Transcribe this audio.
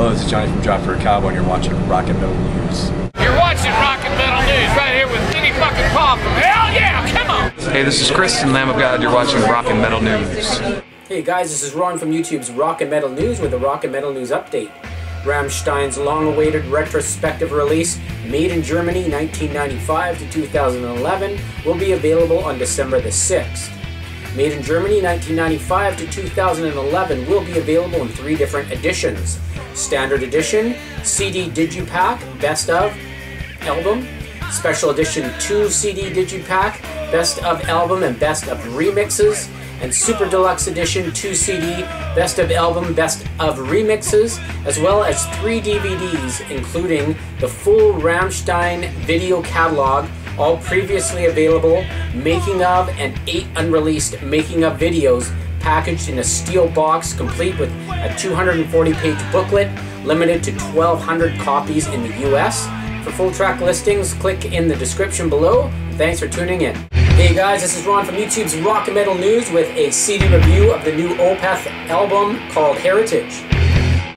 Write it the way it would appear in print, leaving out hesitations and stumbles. Hello, this is Johnny from Drop for a Cowboy, and you're watching Rock and Metal News. You're watching Rock and Metal News right here with Vinny fucking Paul from Hell Yeah, come on! Hey, this is Chris from Lamb of God, you're watching Rock and Metal News. Hey guys, this is Ron from YouTube's Rock and Metal News with a Rock and Metal News update. Rammstein's long-awaited retrospective release, Made in Germany 1995 to 2011, will be available on December the 6th. Made in Germany 1995 to 2011 will be available in 3 different editions. Standard Edition, CD Digipack, Best of Album, Special Edition 2 CD Digipack, Best of Album and Best of Remixes, and Super Deluxe Edition 2 CD, Best of Album, Best of Remixes, as well as 3 DVDs, including the full Rammstein video catalog, all previously available, making of, and 8 unreleased making of videos packaged in a steel box complete with a 240-page booklet, limited to 1,200 copies in the US. For full track listings, click in the description below. Thanks for tuning in. Hey guys, this is Ron from YouTube's Rock and Metal News with a CD review of the new Opeth album called Heritage.